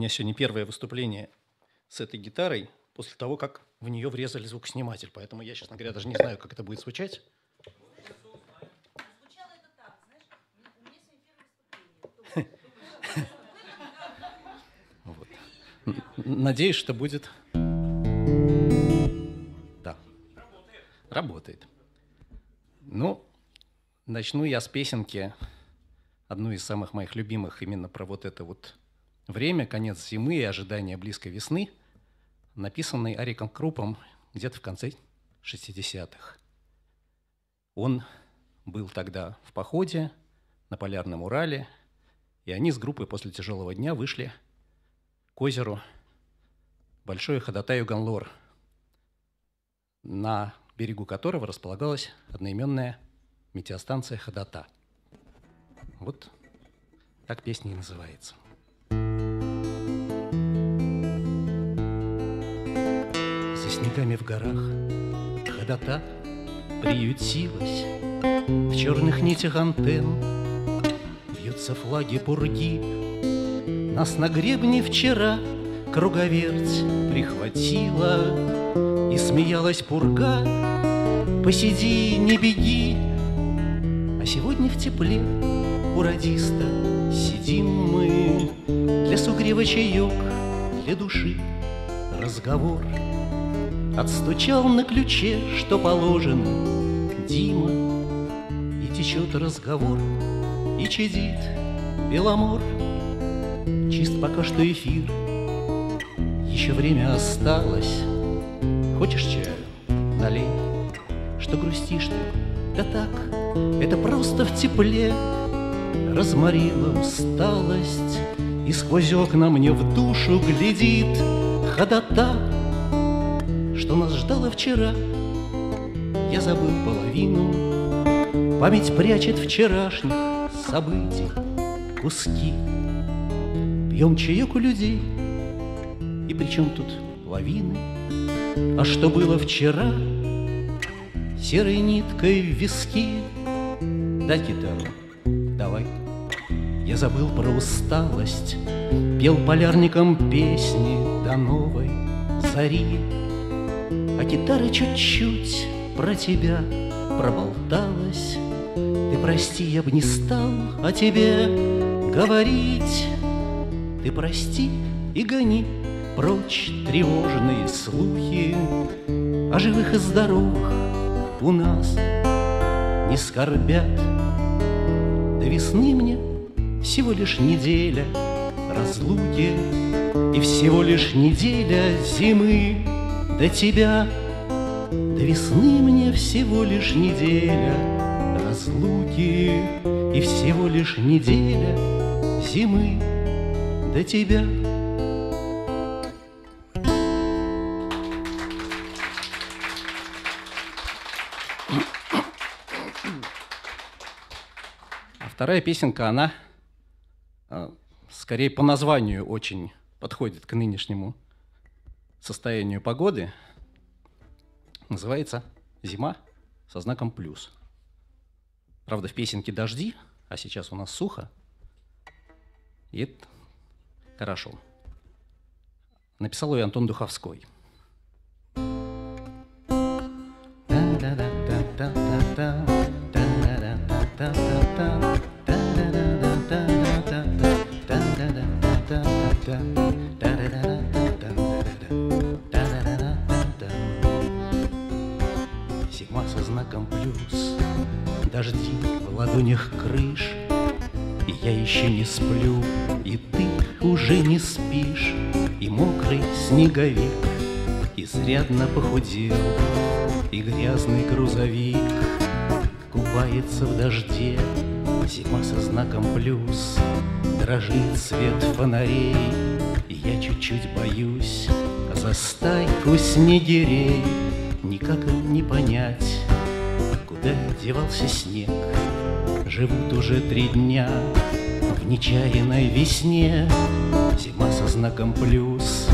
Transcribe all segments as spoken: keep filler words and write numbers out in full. меня сегодня первое выступление с этой гитарой после того, как в нее врезали звукосниматель. Поэтому я, честно говоря, даже не знаю, как это будет звучать. Надеюсь, что будет... Да. Работает. Работает. Ну, начну я с песенки, одну из самых моих любимых, именно про вот это вот время, конец зимы и ожидание близкой весны, написанной Ариком Крупом где-то в конце шестидесятых. Он был тогда в походе на Полярном Урале, и они с группой после тяжелого дня вышли к озеру Большой ходотай юган, на берегу которого располагалась одноименная метеостанция Хадота. Вот так песня и называется. За снегами в горах Хадота приютилась, в черных нитях антенн бьются флаги пурги. Нас на гребне вчера круговерть прихватила, и смеялась пурга: посиди, не беги. А сегодня в тепле у радиста сидим мы, для сугрева чаек, для души разговор. Отстучал на ключе, что положено, Дима, и течет разговор, и чадит беломор. Чист пока что эфир, еще время осталось. Хочешь чаю? Налей. Что грустишь ты? Да так, это просто в тепле разморила усталость, и сквозь окна мне в душу глядит Хадота. Что нас ждало вчера, я забыл половину. Память прячет вчерашних событий куски. Пьем чаек у людей, и при чем тут лавины? А что было вчера, серой ниткой в виски. Дай гитару, давай. Я забыл про усталость, пел полярникам песни до новой зари. А гитара чуть-чуть про тебя проболталась. Ты прости, я бы не стал о тебе говорить. Ты прости и гони прочь тревожные слухи о живых и здоровых у нас не скорбят. До весны мне всего лишь неделя разлуки и всего лишь неделя зимы до тебя. До весны мне всего лишь неделя разлуки и всего лишь неделя зимы до тебя. Вторая песенка, она скорее по названию очень подходит к нынешнему состоянию погоды. Называется «Зима» со знаком «плюс». Правда, в песенке дожди, а сейчас у нас сухо. И это хорошо. Написал ее Антон Духовской. Зима со знаком плюс, дожди в ладонях крыш, и я еще не сплю, и ты уже не спишь, и мокрый снеговик изрядно похудел, и грязный грузовик купается в дожде. Зима со знаком плюс, дрожит свет фонарей, и я чуть-чуть боюсь за стайку снегирей. Никак им не понять, куда девался снег. Живут уже три дня в нечаянной весне. Зима со знаком плюс,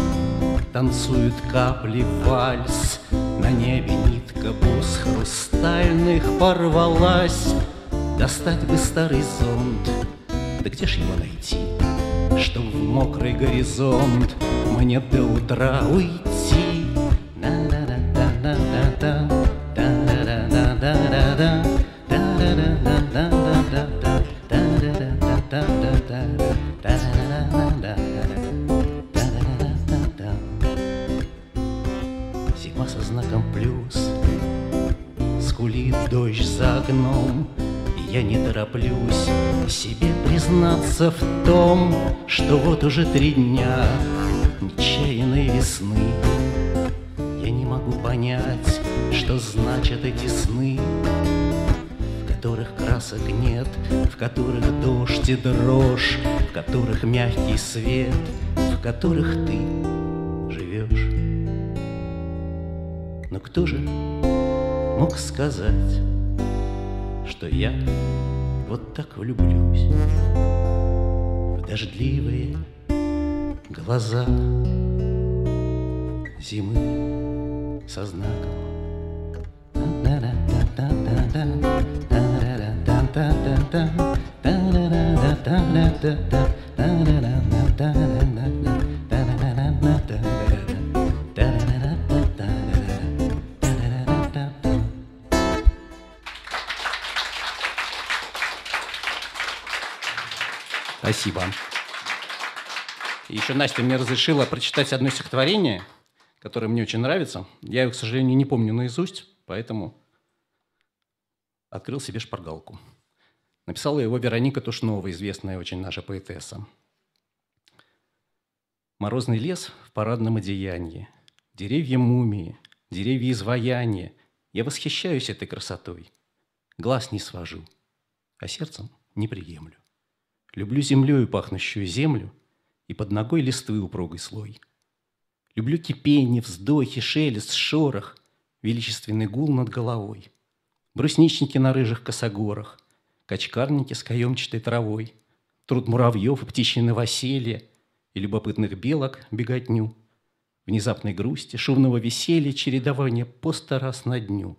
танцуют капли вальс, на небе нитка бус хрустальных порвалась. Достать бы старый зонт, да где ж его найти? чтоб в мокрый горизонт мне до утра уйти. Зима со знаком плюс, скулит дождь за окном. Я не тороплюсь себе признаться в том, что вот уже три дня нечаянной весны. Я не могу понять, что значат эти сны, в которых красок нет, в которых дождь и дрожь, в которых мягкий свет, в которых ты живешь. Но кто же мог сказать, что я вот так влюблюсь в дождливые глаза зимы со знаком. Спасибо. Еще Настя мне разрешила прочитать одно стихотворение, которое мне очень нравится. Я его, к сожалению, не помню наизусть, поэтому открыл себе шпаргалку. Написала его Вероника Тушнова, известная очень наша поэтесса. Морозный лес в парадном одеянии, деревья мумии, деревья изваяния. Я восхищаюсь этой красотой, глаз не свожу, а сердцем не приемлю. Люблю землею пахнущую землю и под ногой листвы упругой слой. Люблю кипение, вздохи, шелест, шорох, величественный гул над головой. Брусничники на рыжих косогорах, качкарники с каемчатой травой, труд муравьев и птичье новоселье и любопытных белок беготню. Внезапной грусти, шумного веселья, чередование по сто раз на дню.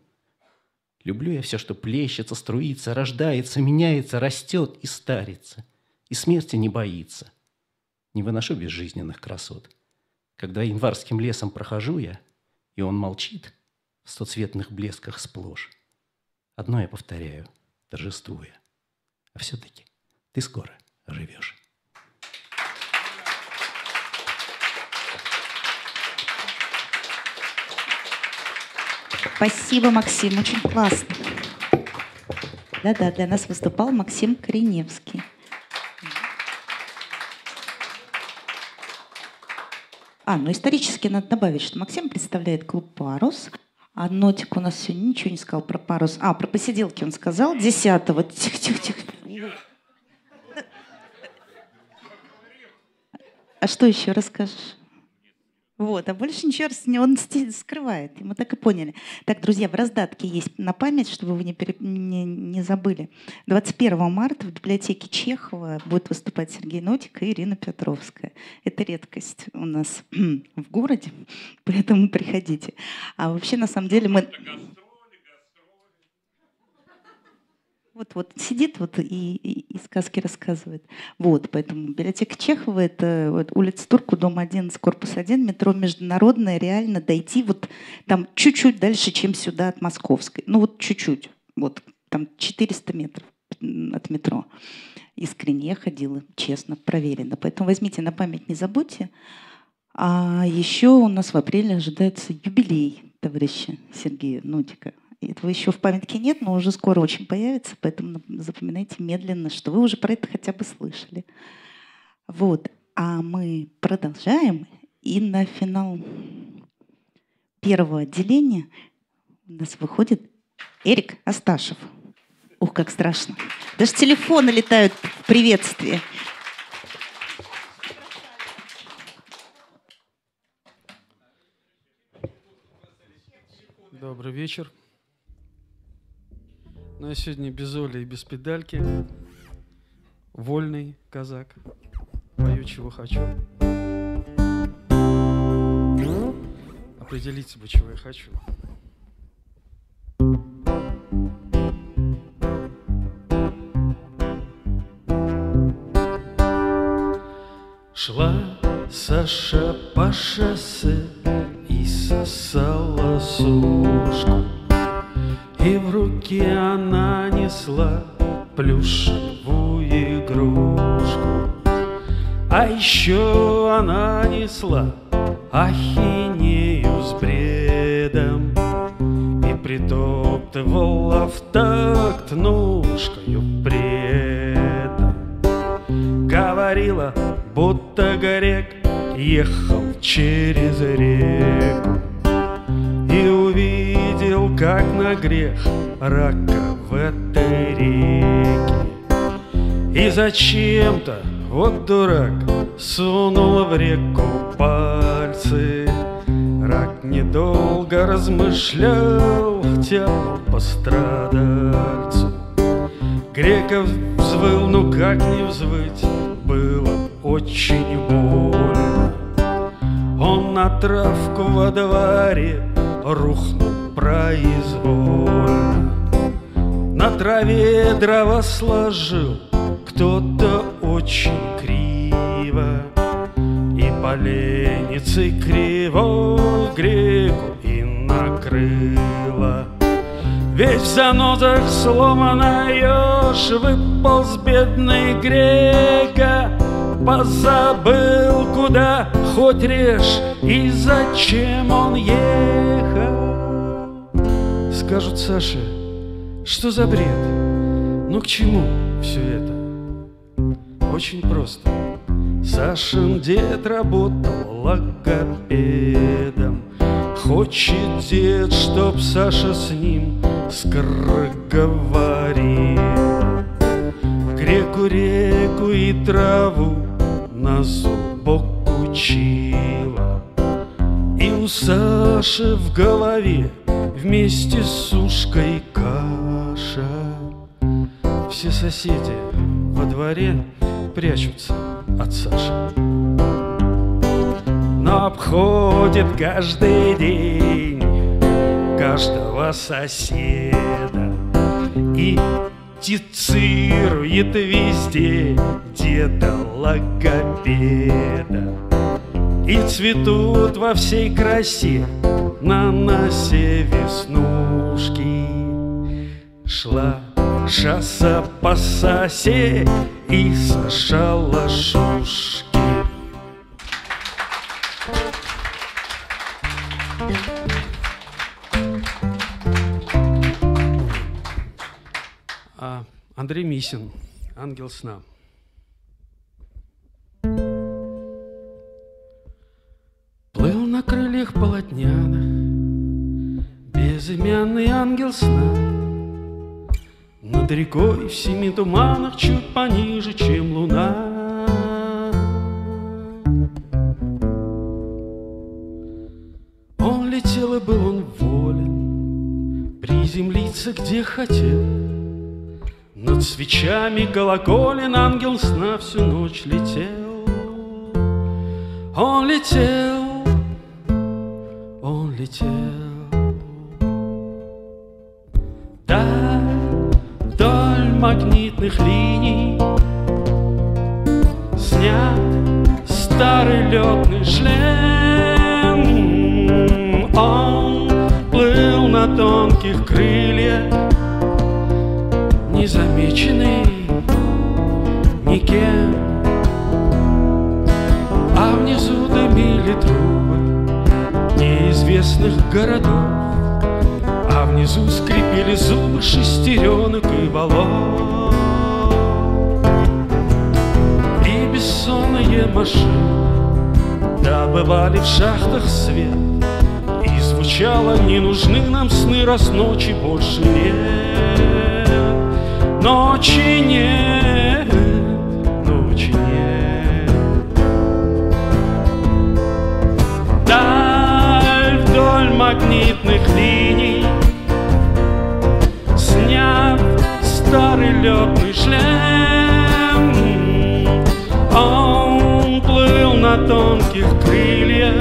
Люблю я все, что плещется, струится, рождается, меняется, растет и старится. И смерти не боится. Не выношу безжизненных красот. Когда январским лесом прохожу я, и он молчит в стоцветных блесках сплошь. Одно я повторяю, торжествуя. А все-таки ты скоро живешь. Спасибо, Максим, очень классно. Да-да, для нас выступал Максим Кореневский. А, ну исторически надо добавить, что Максим представляет клуб «Парус». А Нотик у нас сегодня ничего не сказал про «Парус». А, про посиделки он сказал. десятого. Тихо-тихо-тихо. А что еще расскажешь? Вот, а больше ничего он скрывает. И мы так и поняли. Так, друзья, в раздатке есть на память, чтобы вы не, переп... не, не забыли. двадцать первого марта в библиотеке Чехова будут выступать Сергей Нотик и Ирина Петровская. Это редкость у нас в городе, поэтому приходите. А вообще, на самом деле, мы... Вот, вот сидит вот и, и, и сказки рассказывает. Вот, поэтому библиотека Чехова — это вот, улица Турку, дом одиннадцать, корпус один, метро Международное. Реально дойти вот там чуть-чуть дальше, чем сюда от Московской. Ну вот чуть-чуть, вот там четыреста метров от метро. Искренне я ходила, честно, проверено. Поэтому возьмите на память, не забудьте. А еще у нас в апреле ожидается юбилей товарища Сергея Нотика. Этого еще в памятке нет, но уже скоро очень появится, поэтому запоминайте медленно, что вы уже про это хотя бы слышали. Вот. А мы продолжаем. И на финал первого отделения у нас выходит Эрик Осташев. Ух, как страшно. Даже телефоны летают в приветствии. Добрый вечер. Ну, я сегодня без Оли и без педальки. Вольный казак. Пою, чего хочу. Определите бы, чего я хочу. Шла Саша по шоссе и сосала сушку, и в руке она несла плюшевую игрушку, а еще она несла ахинею с бредом и притоптывала в такт ножкою при этом. Говорила, будто горек ехал через реку и увидел, как на грех рака в этой реке. И зачем-то, вот дурак, сунул в реку пальцы. Рак недолго размышлял, тянул по страдальцу. Греков взвыл, ну как не взвыть, было очень больно. Он на травку во дворе рухнул произвольно. На траве дрова сложил кто-то очень криво, и поленницей криво греку и накрыло. Весь в занозах сломанный еж, выполз бедный грека, позабыл, куда хоть режь и зачем он ехал. Скажут, Саше, что за бред? Ну к чему все это? Очень просто. Сашин дед работал логопедом. Хочет дед, чтоб Саша с ним скоро говорил. Греку, реку и траву на зубок учила. И у Саши в голове вместе с сушкой каша. Все соседи во дворе прячутся от Саши, но обходит каждый день каждого соседа и тицирует везде деда логопеда. И цветут во всей красе на носе веснушки. Шла Шаса по сосе и сошала шушки. А, Андрей Мисин, «Ангел сна». Плыл на крыльях полотняных безымянный ангел сна. Над рекой в семи туманах, чуть пониже, чем луна. Он летел, и был он волен приземлиться, где хотел. Над свечами колоколен ангел сна всю ночь летел. Он летел, он летел. Магнитных линий снят старый летный шлем. Он плыл на тонких крыльях, незамеченный никем. А внизу дымили трубы неизвестных городов, а внизу скрипели зубы шестеренок и валов. И бессонные машины добывали в шахтах свет, и звучало: не нужны нам сны, раз ночи больше нет. Ночи нет, ночи нет. Даль вдоль магнитных линий старый летный шлем. Он плыл на тонких крыльях,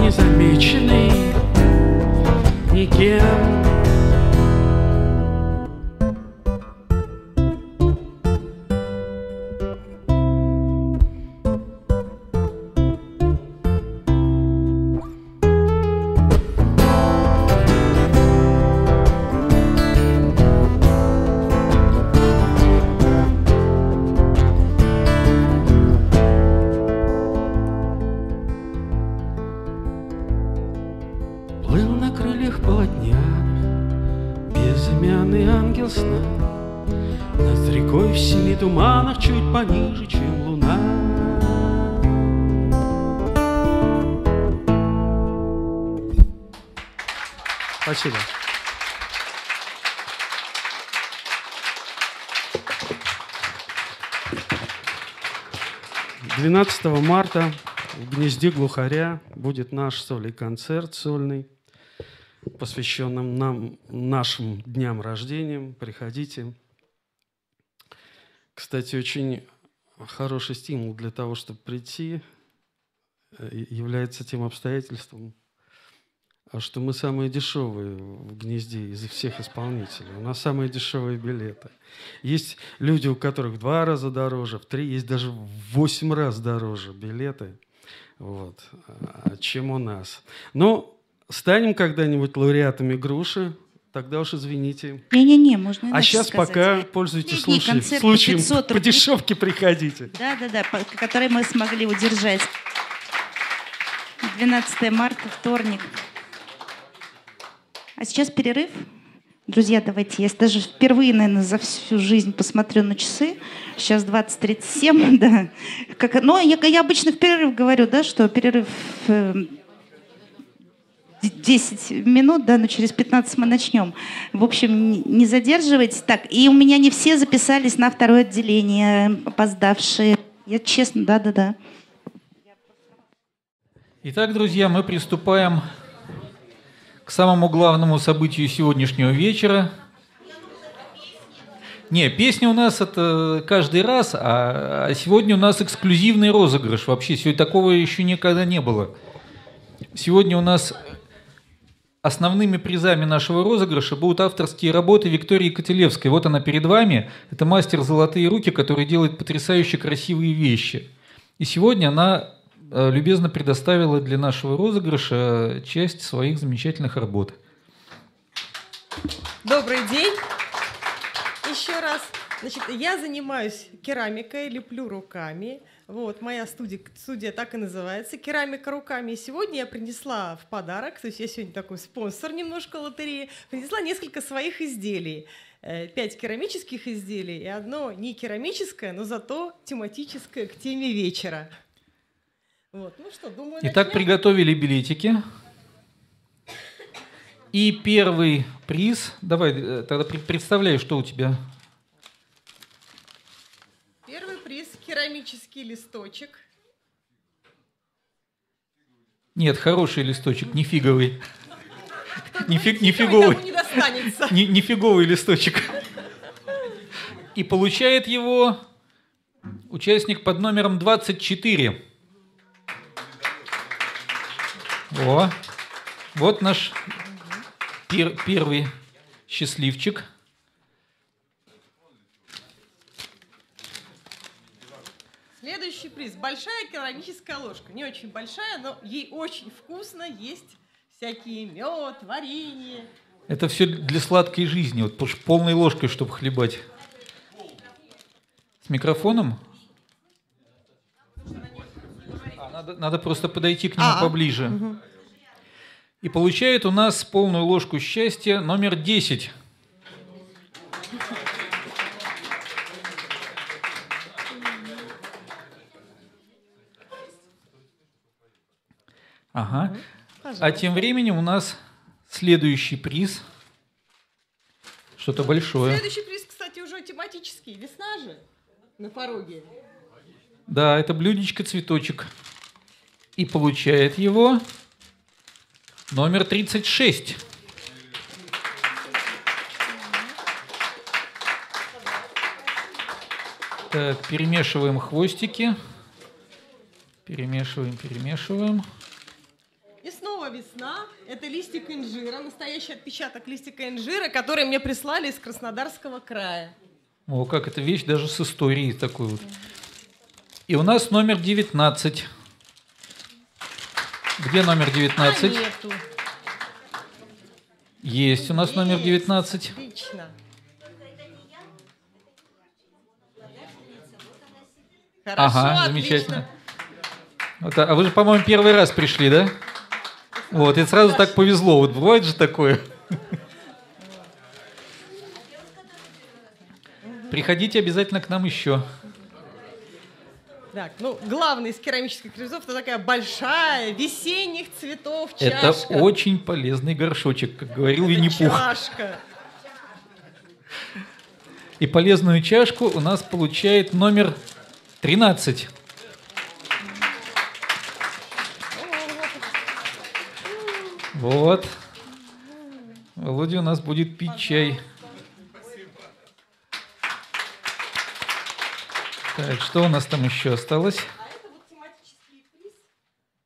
незамеченный никем. ясно. Над рекой в семи туманах, чуть пониже, чем луна. Спасибо. двенадцатого марта в «Гнезде глухаря» будет наш сольный концерт сольный, посвященным нам, нашим дням рождения. Приходите. Кстати, очень хороший стимул для того, чтобы прийти, является тем обстоятельством, что мы самые дешевые в «Гнезде» из всех исполнителей. У нас самые дешевые билеты. Есть люди, у которых в два раза дороже, в три, есть даже в восемь раз дороже билеты, вот, чем у нас. Но станем когда-нибудь лауреатами груши, тогда уж извините. Не-не-не, можно иначе. А сейчас сказать. Пока пользуйтесь случаем, случаем по дешевке приходите. Да-да-да, которые мы смогли удержать. двенадцатое марта, вторник. А сейчас перерыв. Друзья, давайте, я даже впервые, наверное, за всю жизнь посмотрю на часы. Сейчас двадцать тридцать семь, да. Как, но я, я обычно в перерыв говорю, да, что перерыв э, десять минут, да, но через пятнадцать мы начнем. В общем, не задерживайтесь. Так, и у меня не все записались на второе отделение, опоздавшие. Я честно, да-да-да. Итак, друзья, мы приступаем к самому главному событию сегодняшнего вечера. Не, песня у нас это каждый раз, а сегодня у нас эксклюзивный розыгрыш. Вообще сегодня такого еще никогда не было. Сегодня у нас основными призами нашего розыгрыша будут авторские работы Виктории Кателевской. Вот она перед вами. Это мастер «Золотые руки», который делает потрясающе красивые вещи. И сегодня она любезно предоставила для нашего розыгрыша часть своих замечательных работ. Добрый день. Еще раз. Значит, я занимаюсь керамикой, леплю руками. Вот, моя студия, студия так и называется, «Керамика руками». И сегодня я принесла в подарок, то есть я сегодня такой спонсор немножко лотереи, принесла несколько своих изделий. Пять керамических изделий и одно не керамическое, но зато тематическое к теме вечера. Вот. Ну что, думаю, итак, начнем. Приготовили билетики. И первый приз. Давай, тогда представляй, что у тебя. Первый приз – керамический листочек. Нет, хороший листочек, не фиговый. Не фиговый. Не фиговый листочек. И получает его участник под номером двадцать четыре. О, вот наш пер, первый счастливчик. Следующий приз. Большая керамическая ложка. Не очень большая, но ей очень вкусно. Есть всякие мед, варенье. Это все для сладкой жизни. Вот полной ложкой, чтобы хлебать. С микрофоном? Надо, надо просто подойти к нему а -а. поближе. Угу. И получает у нас полную ложку счастья номер десять. Ага. Пожалуйста. А тем временем у нас следующий приз. Что-то большое. Следующий приз, кстати, уже тематический. Весна же на пороге. Да, это блюдечко-цветочек. И получает его номер тридцать шесть. Так, перемешиваем хвостики. Перемешиваем, перемешиваем. И снова весна. Это листик инжира, настоящий отпечаток листика инжира, который мне прислали из Краснодарского края. О, как эта вещь даже с историей такой вот. И у нас номер девятнадцать. Где номер девятнадцать? А, есть у нас есть. Номер девятнадцать. Отлично. Хорошо, ага, замечательно. Вот, а вы же, по-моему, первый раз пришли, да? Вот, и сразу так повезло. Вот бывает же такое. Приходите обязательно к нам еще. Так, ну, главный из керамических крестов — это такая большая, весенних цветов чашка. Это очень полезный горшочек, как говорил Винни-Пух. Чашка. И полезную чашку у нас получает номер тринадцать. Вот. Володя у нас будет пить чай. Так, что у нас там еще осталось? А это вот тематический приз.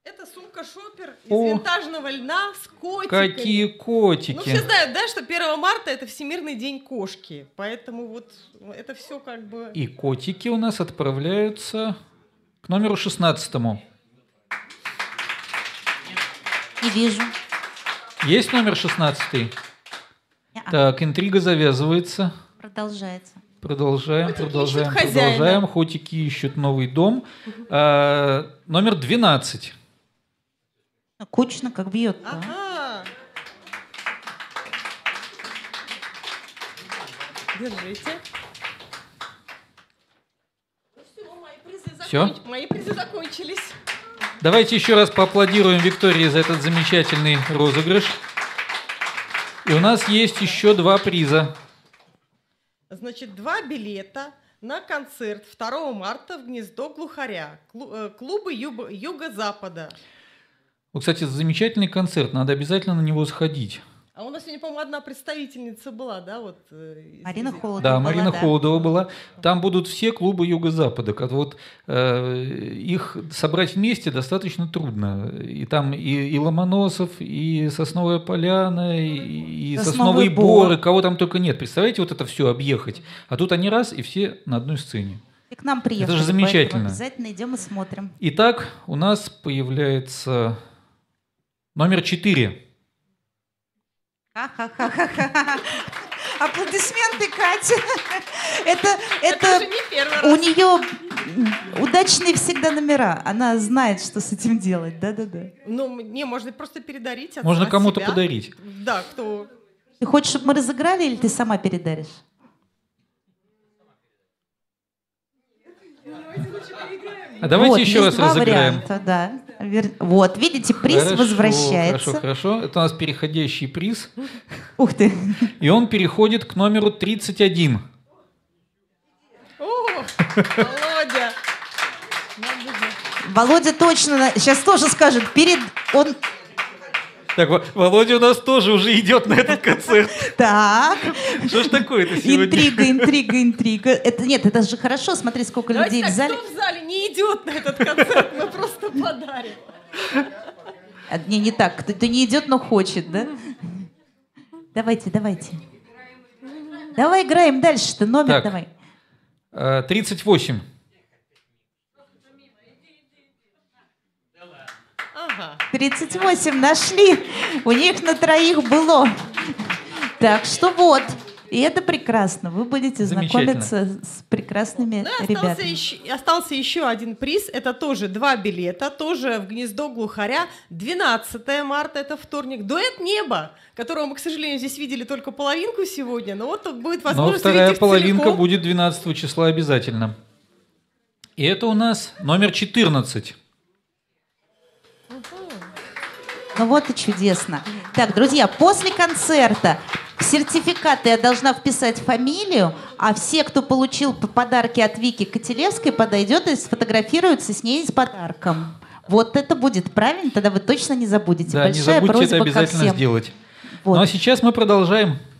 Это сумка-шопер из О, винтажного льна с котиками. Какие котики! Ну, все знают, да, что первое марта это Всемирный день кошки. Поэтому вот это все как бы... И котики у нас отправляются к номеру шестнадцатому. Не вижу. Есть номер шестнадцатый? Я. Так, интрига завязывается. Продолжается. Продолжаем, хотики продолжаем, продолжаем. Хозяина. Хотики ищут новый дом. Угу. А, номер двенадцать. Кучно как бьет. Ага. Держите. Ну все, мои призы, все? Закон... мои призы закончились. Давайте еще раз поаплодируем Виктории за этот замечательный розыгрыш. И у нас есть еще два приза. Значит, два билета на концерт второго марта в Гнездо глухаря, клубы Юго-Запада. Ну, кстати, замечательный концерт, надо обязательно на него сходить. А у нас сегодня, по-моему, одна представительница была, да? Вот, Марина Холодова да, была. Марина да. Холодова была. Там будут все клубы Юго-Запада. Вот, э, их собрать вместе достаточно трудно. И там и, и Ломоносов, и Сосновая Поляна, и, и Сосновый Бор, и кого там только нет. Представляете, вот это все объехать. А тут они раз, и все на одной сцене. И к нам приехали. Это же замечательно. Обязательно идем и смотрим. Итак, у нас появляется номер четыре. Ха-ха-ха-ха-ха. Аплодисменты, Катя. Это, это, это не первый раз. У нее удачные всегда номера. Она знает, что с этим делать. Да-да-да. Ну, не, можно просто передарить. От, можно от кому-то себя подарить. Да, кто... Ты хочешь, чтобы мы разыграли, или ты сама передаришь? А давайте вот, еще раз разыграем. Варианта, да. Вер... Вот, видите, приз хорошо, возвращается. Хорошо, хорошо. Это у нас переходящий приз. Ух ты. И он переходит к номеру тридцать один. Володя. Володя точно сейчас тоже скажет. Перед он... Так, Володя у нас тоже уже идет на этот концерт. Так. Что ж такое-то сегодня? Интрига, интрига, интрига. Это, нет, это же хорошо. Смотри, сколько людей в зале. Кто в зале не идет на этот концерт, мы просто подарим. Не, не так. Кто-то не идет, но хочет, да? Давайте, давайте. Давай играем дальше-то. Номер давай. тридцать восемь. тридцать восемь нашли. У них на троих было. Так что вот. И это прекрасно. Вы будете знакомиться с прекрасными да, ребятами. Остался еще, остался еще один приз. Это тоже два билета. Тоже в Гнездо глухаря. двенадцатое марта, это вторник. Дуэт «Небо», которого мы, к сожалению, здесь видели только половинку сегодня. Но вот тут будет возможность увидеть целиком. Но вторая половинка будет двенадцатого числа обязательно. И это у нас номер четырнадцать. Ну вот и чудесно. Так, друзья, после концерта в сертификаты я должна вписать фамилию, а все, кто получил подарки от Вики Кателевской, подойдет и сфотографируется с ней с подарком. Вот это будет правильно, тогда вы точно не забудете. Да, большая не забудьте просьба это обязательно ко всем сделать. Вот. Ну а сейчас мы продолжаем.